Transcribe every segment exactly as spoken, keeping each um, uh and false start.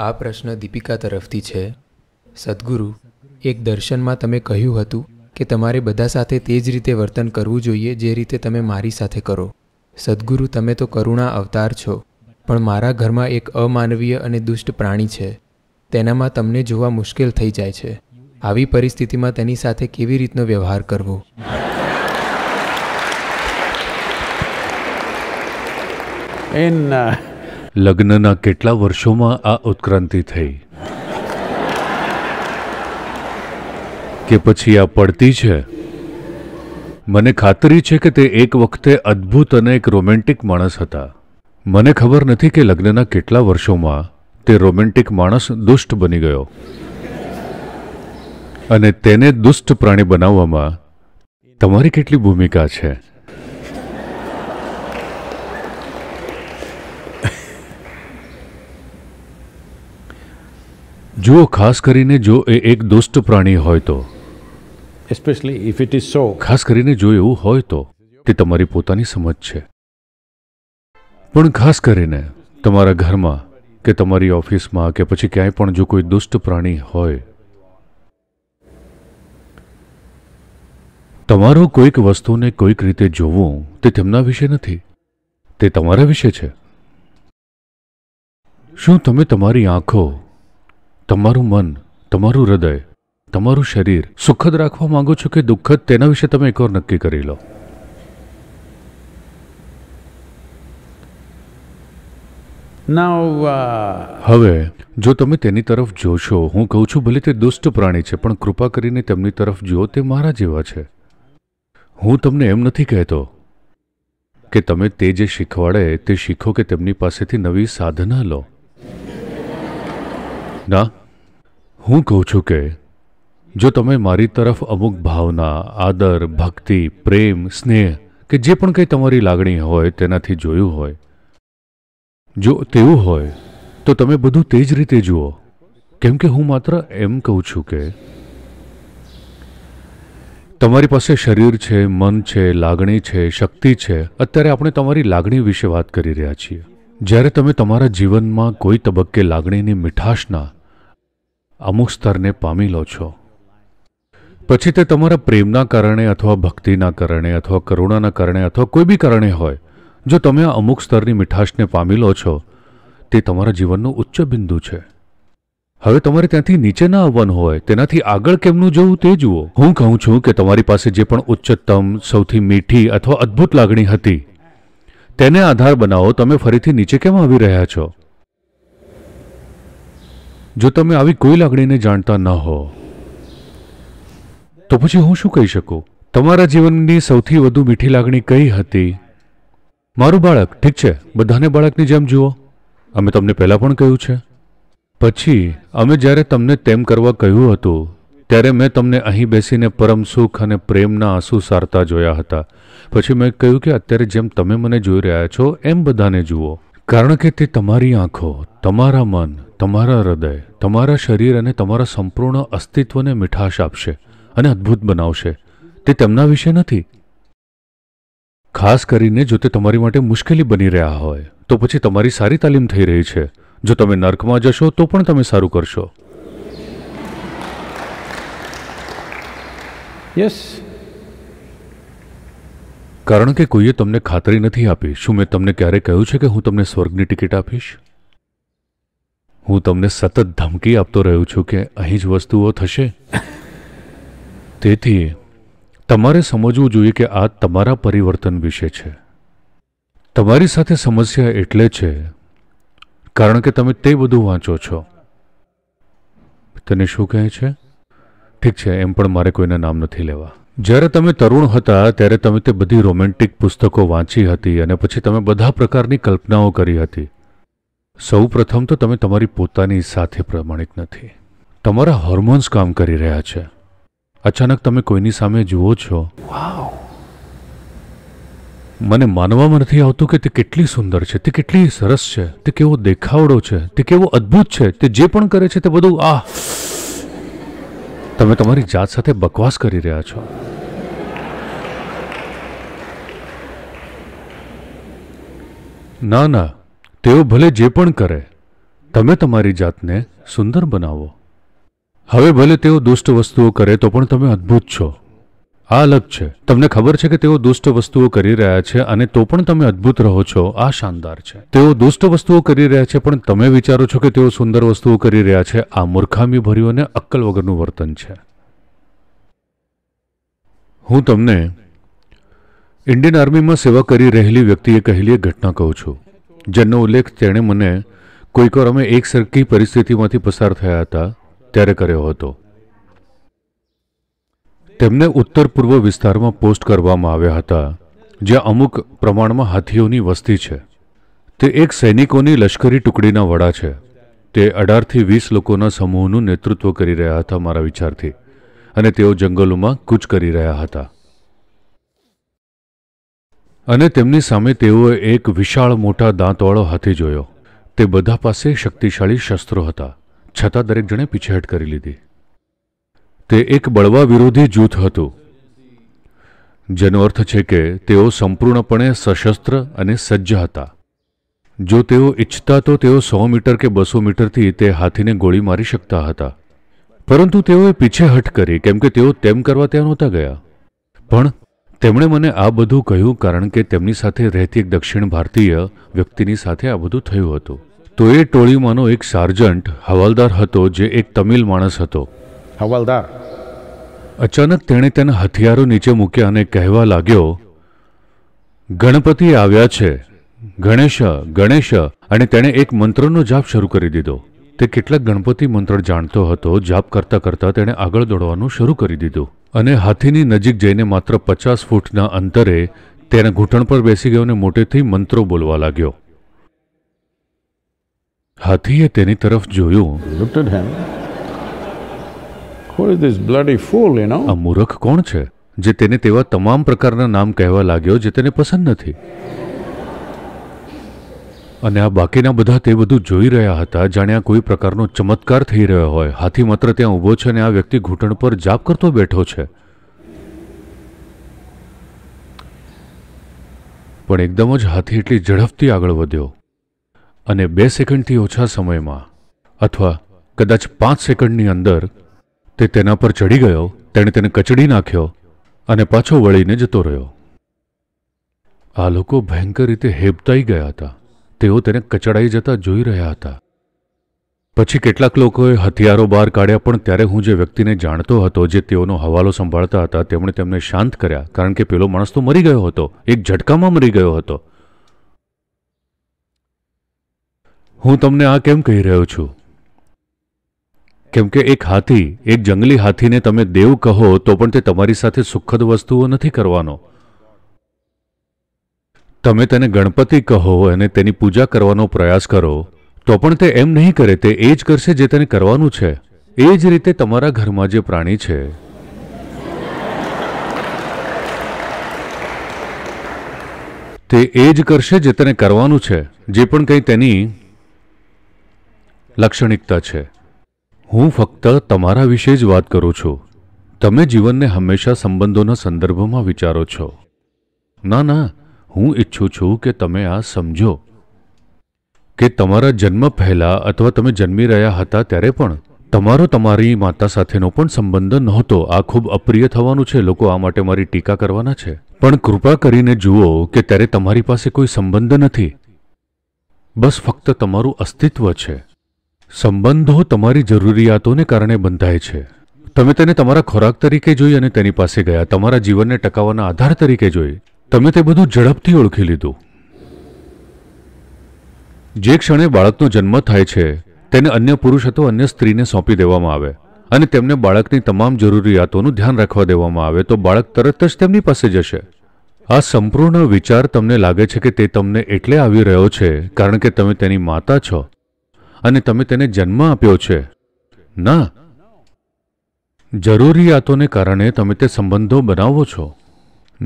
આ પ્રશ્ન દીપિકા તરફથી છે. સદ્ગુરુ, એક દર્શનમાં તમે કહ્યું હતું કે તમારે બધા સાથે તે જ રીતે વર્તન કરવું જોઈએ જે રીતે તમે મારી સાથે કરો. સદ્ગુરુ, તમે તો કરુણા અવતાર છો, પણ મારા ઘરમાં એક અમાનવીય અને દુષ્ટ પ્રાણી છે, તેનામાં તમને જોવા મુશ્કેલ થઈ જાય છે. આવી પરિસ્થિતિમાં તેની સાથે કેવી રીતનો વ્યવહાર કરવો? લગ્નના કેટલા વર્ષોમાં આ ઉત્ક્રાંતિ થઈ કે પછી આ પડતી છે. મને ખાતરી છે કે તે એક વખતે અદ્ભુત અને એક રોમેન્ટિક માણસ હતા. મને ખબર નથી કે લગ્નના કેટલા વર્ષોમાં તે રોમેન્ટિક માણસ દુષ્ટ બની ગયો અને તેને દુષ્ટ પ્રાણી બનાવવામાં તમારી કેટલી ભૂમિકા છે? જુઓ, ખાસ કરીને જો એ એક દુષ્ટ પ્રાણી હોય તો, especially if it is so, ખાસ કરીને જો એવું હોય તો તે તમારી પોતાની સમજ છે, પણ ખાસ કરીને તમારા ઘરમાં કે તમારી ઓફિસમાં કે પછી ક્યાંય પણ જો કોઈ દુષ્ટ પ્રાણી હોય, તમારો કોઈક વસ્તુને કોઈક રીતે જોવું તે તેમના વિશે નથી, તે તમારા વિશે છે. શું તમે તમારી આંખો, તમારું મન, તમારું હૃદય, તમારું શરીર સુખદ રાખવા માંગો છો કે દુઃખદ? તેના વિશે તમે એકવાર નક્કી કરી લો. હવે જો તમે તેની તરફ જોશો, હું કહું છું ભલે તે દુષ્ટ પ્રાણી છે, પણ કૃપા કરીને તેમની તરફ જુઓ, તે મારા જેવા છે. હું તમને એમ નથી કહેતો કે તમે તે જે શીખવાડે તે શીખો કે તેમની પાસેથી નવી સાધના લો. ના, હું કહું છું કે જો તમે મારી તરફ અમુક ભાવના, આદર, ભક્તિ, પ્રેમ, સ્નેહ કે જે પણ કંઈ તમારી લાગણી હોય તેનાથી જોયું હોય, જો તેવું હોય તો તમે બધું તે જ રીતે જુઓ. કેમ કે હું માત્ર એમ કહું છું કે તમારી પાસે શરીર છે, મન છે, લાગણી છે, શક્તિ છે. અત્યારે આપણે તમારી લાગણી વિશે વાત કરી રહ્યા છીએ. જ્યારે તમે તમારા જીવનમાં કોઈ તબક્કે લાગણીની મીઠાશના અમુક સ્તરને પામી લો છો, પછી તે તમારા પ્રેમના કારણે અથવા ભક્તિના કારણે અથવા કરુણાના કારણે અથવા કોઈ બી કારણે હોય, જો તમે આ અમુક સ્તરની મીઠાશને પામી લો છો, તે તમારા જીવનનું ઉચ્ચ બિંદુ છે. હવે તમારે ત્યાંથી નીચે ના આવવાનું હોય, તેનાથી આગળ કેમનું જવું તે જુઓ. હું કહું છું કે તમારી પાસે જે પણ ઉચ્ચતમ, સૌથી મીઠી અથવા અદ્ભુત લાગણી હતી તેને આધાર બનાવો. તમે ફરીથી નીચે કેમ આવી રહ્યા છો? જો તમે આવી કોઈ લાગણીને જાણતા ન હો તો પછી હું શું કહી શકું? તમારા જીવનની સૌથી વધુ મીઠી લાગણી કઈ હતી? મારું બાળક. ઠીક છે, બધાને બાળકની જેમ જુઓ. અમે તમને પહેલાં પણ કહ્યું છે, પછી અમે જ્યારે તમને તેમ કરવા કહ્યું હતું ત્યારે મેં તમને અહીં બેસીને પરમ સુખ અને પ્રેમના આંસુ સારતા જોયા હતા. પછી મેં કહ્યું કે અત્યારે જેમ તમે મને જોઈ રહ્યા છો એમ બધાને જુઓ, કારણ કે તે તમારી આંખો, તમારા મન, તમારા હૃદય, તમારા શરીર અને તમારા સંપૂર્ણ અસ્તિત્વને મીઠાશ આપશે અને અદ્ભુત બનાવશે. તે તેમના વિશે નથી. ખાસ કરીને જો તે તમારી માટે મુશ્કેલી બની રહ્યા હોય તો પછી તમારી સારી તાલીમ થઈ રહી છે. જો તમે નર્કમાં જશો તો પણ તમે સારું કરશો. યસ, કારણ કે કોઈએ તમને ખાતરી નથી આપી. શું મેં તમને ક્યારે કહ્યું છે કે હું તમને સ્વર્ગની ટિકિટ આપીશ? હું તમને સતત ધમકી આપતો રહ્યો છું કે અહીં જ વસ્તુઓ થશે. તેથી તમારે સમજવું જોઈએ કે આ તમારા પરિવર્તન વિશે છે. તમારી સાથે સમસ્યા એટલે છે કારણ કે તમે તે બધું વાંચો છો. તને શું કહે છે? ઠીક છે, એમ પણ મારે કોઈના નામ નથી લેવા. જ્યારે તમે તરુણ હતા ત્યારે તમે તે બધી રોમેન્ટિક પુસ્તકો વાંચી હતી અને પછી તમે બધા પ્રકારની કલ્પનાઓ કરી હતી. સૌ પ્રથમ તો તમે તમારી પોતાની સાથે પ્રમાણિક નથી. તમારા હોર્મોન્સ કામ કરી રહ્યા છે. અચાનક તમે કોઈની સામે જુઓ છો. મને માનવામાં નથી આવતું કે તે કેટલી સુંદર છે, તે કેટલી સરસ છે, તે કેવો દેખાવડો છે, તે કેવો અદ્ભુત છે, તે જે પણ કરે છે તે બધું આ. તમે તમારી જાત સાથે બકવાસ કરી રહ્યા છો. ના ના, તેઓ ભલે જે પણ કરે તમે તમારી જાતને સુંદર બનાવો। હવે ભલે તેઓ દુષ્ટ વસ્તુઓ કરે તો પણ તમે અદ્ભુત છો। આ અલગ છે। તમને ખબર છે કે તેઓ દુષ્ટ વસ્તુઓ કરી રહ્યા છે અને તો પણ તમે અદ્ભુત રહો છો। આ શાનદાર છે। તેઓ દુષ્ટ વસ્તુઓ કરી રહ્યા છે પણ તમે વિચારો છો કે તેઓ સુંદર વસ્તુઓ કરી રહ્યા છે। આ મૂર્ખામી ભર્યું અને અક્કલ વગરનું વર્તન છે। હું તમને ઇન્ડિયન આર્મીમાં સેવા કરી રહેલી વ્યક્તિએ કહેલી એક ઘટના કહું છું, જેનો ઉલ્લેખ તેણે મને કોઈક વાર અમે એક સરખી પરિસ્થિતિમાંથી પસાર થયા હતા ત્યારે કર્યો હતો। તેમને ઉત્તર પૂર્વ વિસ્તારમાં પોસ્ટ કરવામાં આવ્યા હતા, જ્યાં અમુક પ્રમાણમાં હાથીઓની વસ્તી છે। તે એક સૈનિકોની લશ્કરી ટુકડીના વડા છે। તે અઢારથી વીસ લોકોના સમૂહનું નેતૃત્વ કરી રહ્યા હતા મારા વિચારથી, અને તેઓ જંગલોમાં કૂચ કરી રહ્યા હતા અને તેમની સામે તેઓએ એક વિશાળ મોટા દાંતવાળો હાથી જોયો। તે બધા પાસે શક્તિશાળી શસ્ત્રો હતા, છતાં દરેક જણે પીછેહટ કરી લીધી। તે એક બળવા વિરોધી જૂથ હતું, જેનો અર્થ છે કે તેઓ સંપૂર્ણપણે સશસ્ત્ર અને સજ્જ હતા। જો તેઓ ઈચ્છતા તો તેઓ સો મીટર કે બસો મીટરથી તે હાથીને ગોળી મારી શકતા હતા, પરંતુ તેઓએ પીછેહટ કરી કેમ કે તેઓ તેમ કરવા ત્યાં નહોતા ગયા। પણ તેમણે મને આ બધું કહ્યું કારણ કે તેમની સાથે રહેતી એક દક્ષિણ ભારતીય વ્યક્તિની સાથે આ બધું થયું હતું। તો એ ટોળીમાંનો એક સાર્જન્ટ હવાલદાર હતો, જે એક તમિલ માણસ હતો। હવાલદાર અચાનક તેણે તેના હથિયારો નીચે મૂક્યા અને કહેવા લાગ્યો, ગણપતિ આવ્યા છે, ગણેશ ગણેશ, અને તેણે એક મંત્રનો જાપ શરૂ કરી દીધો। તે કેટલાક ગણપતિ મંત્ર જાણતો હતો। જાપ કરતાં કરતાં તેણે આગળ દોડવાનું શરૂ કરી દીધું અને હાથીની નજીક જઈને માત્ર પચાસ ફૂટના અંતરે તેના ઘૂંટણ પર બેસી ગયો અને મોટેથી મંત્રો બોલવા લાગ્યો। હાથીએ તેની તરફ જોયું, આ મૂરખ કોણ છે જે તેને તેવા તમામ પ્રકારના નામ કહેવા લાગ્યો જે તેને પસંદ નથી? અને આ બાકીના બધા તે બધું જોઈ રહ્યા હતા જાણે આ કોઈ પ્રકારનો ચમત્કાર થઈ રહ્યો હોય। હાથી માત્ર ત્યાં ઊભો છે અને આ વ્યક્તિ ઘૂંટણ પર જાપ કરતો બેઠો છે। પણ એકદમ જ હાથી એટલી ઝડપથી આગળ વધ્યો અને બે સેકન્ડથી ઓછા સમયમાં, અથવા કદાચ પાંચ સેકન્ડની અંદર તે તેના પર ચડી ગયો। તેણે તેને કચડી નાખ્યો અને પાછો વળીને જતો રહ્યો। આ લોકો ભયંકર રીતે હેબતાઈ ગયા હતા। તેઓ તેને કચડાઈ જતા જોઈ રહ્યા હતા। પછી કેટલાક લોકોએ હથિયારો બહાર કાઢ્યા, પણ ત્યારે હું જે વ્યક્તિને જાણતો હતો, જે તેઓનો હવાલો સંભાળતા હતા, તેમણે તેમને શાંત કર્યા કારણ કે પેલો માણસ તો મરી ગયો હતો, એક ઝટકામાં મરી ગયો હતો। હું તમને આ કેમ કહી રહ્યો છું? કેમ કે એક હાથી, એક જંગલી હાથીને તમે દેવ કહો તો પણ તે તમારી સાથે સુખદ વસ્તુઓ નથી કરવાનો। તમે તેને ગણપતિ કહો અને તેની પૂજા કરવાનો પ્રયાસ કરો તો પણ તે એમ નહીં કરે, તે એ જ કરશે જે તેને કરવાનું છે। એ જ રીતે તમારા ઘરમાં જે પ્રાણી છે, તે એ જ કરશે જે તેને કરવાનું છે, જે પણ કંઈ તેની લાક્ષણિકતા છે। હું ફક્ત તમારા વિશે જ વાત કરું છું। તમે જીવનને હંમેશા સંબંધોના સંદર્ભમાં વિચારો છો। ના ના, હું ઈચ્છું છું કે તમે આ સમજો કે તમારા જન્મ પહેલાં અથવા તમે જન્મી રહ્યા હતા ત્યારે પણ તમારો તમારી માતા સાથેનો પણ સંબંધ નહોતો। આ ખૂબ અપ્રિય થવાનું છે, લોકો આ માટે મારી ટીકા કરવાના છે, પણ કૃપા કરીને જુઓ કે ત્યારે તમારી પાસે કોઈ સંબંધ નથી, બસ ફક્ત તમારું અસ્તિત્વ છે। સંબંધો તમારી જરૂરિયાતોને કારણે બંધાય છે। તમે તેને તમારા ખોરાક તરીકે જોઈ અને તેની પાસે ગયા, તમારા જીવનને ટકાવવાના આધાર તરીકે જોઈ। તમે તે બધું ઝડપથી ઓળખી લીધું। જે ક્ષણે બાળકનો જન્મ થાય છે, તેને અન્ય પુરુષ અથવા અન્ય સ્ત્રીને સોંપી દેવામાં આવે અને તેમને બાળકની તમામ જરૂરિયાતોનું ધ્યાન રાખવા દેવામાં આવે તો બાળક તરત જ તેમની પાસે જશે। આ સંપૂર્ણ વિચાર તમને લાગે છે કે તે તમને એટલે આવી રહ્યો છે કારણ કે તમે તેની માતા છો અને તમે તેને જન્મ આપ્યો છે। ના, જરૂરિયાતોને કારણે તમે તે સંબંધો બનાવો છો,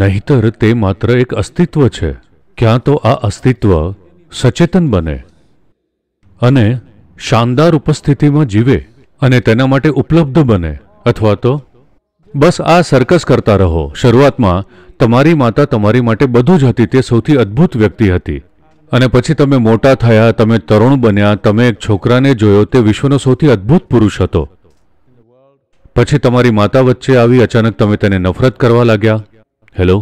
નહીતર તે માત્ર એક અસ્તિત્વ છે। ક્યાં તો આ અસ્તિત્વ સચેતન બને અને શાનદાર ઉપસ્થિતિમાં જીવે અને તેના માટે ઉપલબ્ધ બને, અથવા તો બસ આ સર્કસ કરતા રહો। શરૂઆતમાં તમારી માતા તમારી માટે બધું જ હતી, તે સૌથી અદ્ભુત વ્યક્તિ હતી અને પછી તમે મોટા થયા, તમે તરુણ બન્યા, તમે એક છોકરાને જોયો, તે વિશ્વનો સૌથી અદ્ભુત પુરુષ હતો. પછી તમારી માતા વચ્ચે આવી, અચાનક તમે તેને નફરત કરવા લાગ્યા. હેલો.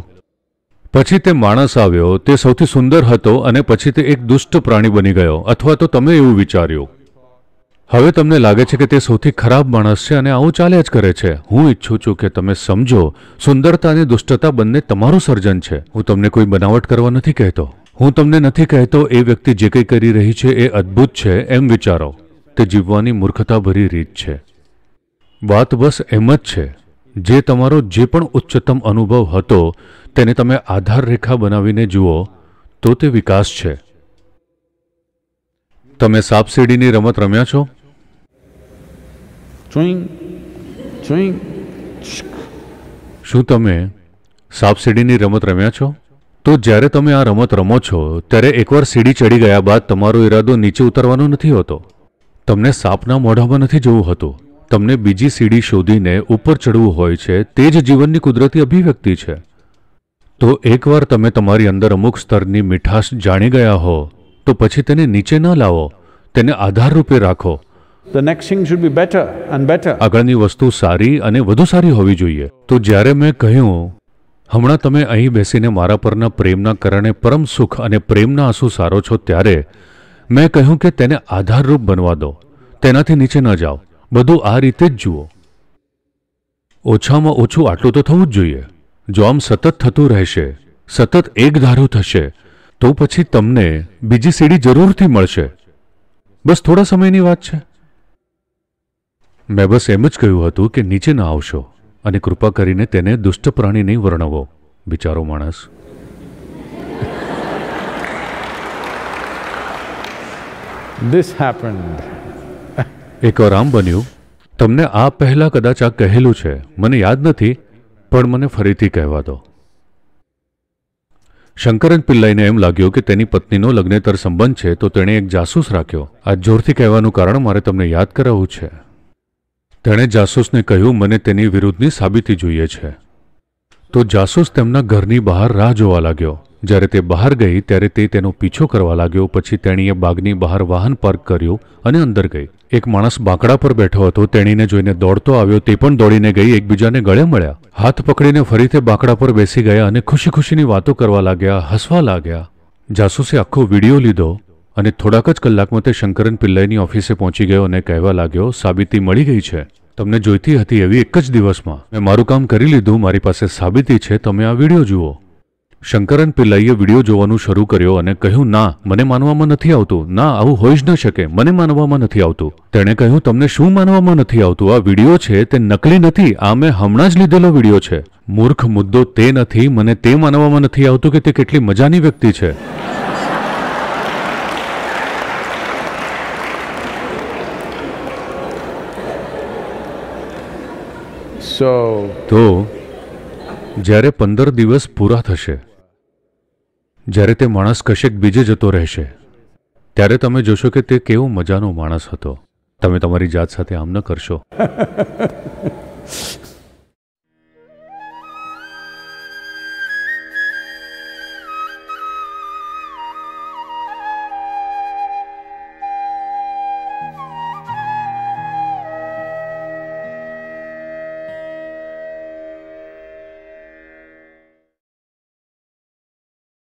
પછી તે માણસ આવ્યો, તે સૌથી સુંદર હતો, અને પછી તે એક દુષ્ટ પ્રાણી બની ગયો, અથવા તો તમે એવું વિચાર્યું. હવે તમને લાગે છે કે તે સૌથી ખરાબ માણસ છે અને આવું ચાલ્યા જ કરે છે. હું ઈચ્છું છું કે તમે સમજો, સુંદરતા અને દુષ્ટતા બંને તમારું સર્જન છે. હું તમને કોઈ બનાવટ કરવા નથી કહેતો. હું તમને નથી કહેતો એ વ્યક્તિ જે કંઈ કરી રહી છે એ અદ્ભુત છે એમ વિચારો. તે જીવવાની મૂર્ખતાભરી રીત છે. વાત બસ એમ જ છે. જે તમારો જે પણ ઉચ્ચતમ અનુભવ હતો તેને તમે આધાર રેખા બનાવીને જુઓ તો તે વિકાસ છે. તમે સાપસીડીની રમત રમ્યા છો? શું તમે સાપસીડીની રમત રમ્યા છો? તો જ્યારે તમે આ રમત રમો છો ત્યારે એકવાર સીડી ચડી ગયા બાદ તમારો ઈરાદો નીચે ઉતરવાનો નથી હોતો. તમને સાપના મોઢામાં નથી જવું હતું. તમને બીજી સીડી શોધીને ઉપર ચડવું હોય છે. તે જ જીવનની કુદરતી અભિવ્યક્તિ છે. તો એકવાર તમે તમારી અંદર અમુક સ્તરની મીઠાશ જાણી ગયા હો તો પછી તેને નીચે ન લાવો, તેને આધાર રૂપે રાખો. આગળની વસ્તુ સારી અને વધુ સારી હોવી જોઈએ. તો જ્યારે મેં કહ્યું હમણાં તમે અહીં બેસીને મારા પરના પ્રેમના કારણે પરમ સુખ અને પ્રેમના આંસુ સારો છો, ત્યારે મેં કહ્યું કે તેને આધારરૂપ બનવા દો, તેનાથી નીચે ન જાઓ. બધું આ રીતે જ જુઓ. ઓછામાં ઓછું આટલું તો થવું જ જોઈએ. જો આમ સતત થતું રહેશે, સતત એકધારું થશે, તો પછી તમને બીજી સીડી જરૂરથી મળશે. બસ થોડા સમયની વાત છે. મેં બસ એમ જ કહ્યું હતું કે નીચે ન આવશો અને કૃપા કરીને તેને દુષ્ટ પ્રાણી નહીં વર્ણવો. બિચારો માણસ. This happened. એકવાર આમ બન્યું. તમને આ પહેલા કદાચ આ કહેલું છે, મને યાદ નથી, પણ મને ફરીથી કહેવા દો. શંકરન પિલ્લાઈને એમ લાગ્યું કે તેની પત્નીનો લગ્નેતર સંબંધ છે, તો તેણે એક જાસૂસ રાખ્યો. આ જોરથી કહેવાનું કારણ મારે તમને યાદ કરાવવું છે. તેણે જાસૂસને કહ્યું મને તેની વિરુદ્ધની સાબિતી જોઈએ છે. તો જાસૂસ તેમના ઘરની બહાર રાહ જોવા લાગ્યો. જ્યારે તે બહાર ગઈ ત્યારે તે તેનો પીછો કરવા લાગ્યો. પછી તેણીએ બાગની બહાર વાહન પાર્ક કર્યું અને અંદર ગઈ. એક માણસ બાંકડા પર બેઠો હતો. તેણીને જોઈને દોડતો આવ્યો. તે પણ દોડીને ગઈ. એકબીજાને ગળે મળ્યા, હાથ પકડીને ફરી તે બાંકડા પર બેસી ગયા અને ખુશી ખુશીની વાતો કરવા લાગ્યા, હસવા લાગ્યા. જાસૂસે આખો વિડીયો લીધો અને થોડાક જ કલાકમાં તે શંકરન પિલ્લાઈની ઓફિસે પહોંચી ગયો અને કહેવા લાગ્યો સાબિતી મળી ગઈ છે. તમને જોઈતી હતી એવી એક જ દિવસમાં મેં મારું કામ કરી લીધું. મારી પાસે સાબિતી છે. તમે આ વિડીયો જુઓ. શંકરન પિલ્લાઈએ વિડીયો જોવાનું શરૂ કર્યો અને કહ્યું ના, મને માનવામાં નથી આવતું. ના, આવું હોઈ જ ન શકે. મને માનવામાં નથી આવતું. તેણે કહ્યું તમને શું માનવામાં નથી આવતું? આ વિડીયો છે તે નકલી નથી. આ મેં હમણાં જ લીધેલો વિડીયો છે. મૂર્ખ મુદ્દો તે નથી. મને તે માનવામાં નથી આવતું કે તે કેટલી મજાની વ્યક્તિ છે. તો જ્યારે પંદર દિવસ પૂરા થશે, જ્યારે તે માણસ કશેક બીજે જતો રહેશે, ત્યારે તમે જોશો કે તે કેવો મજાનો માણસ હતો. તમે તમારી જાત સાથે આમ ન કરશો.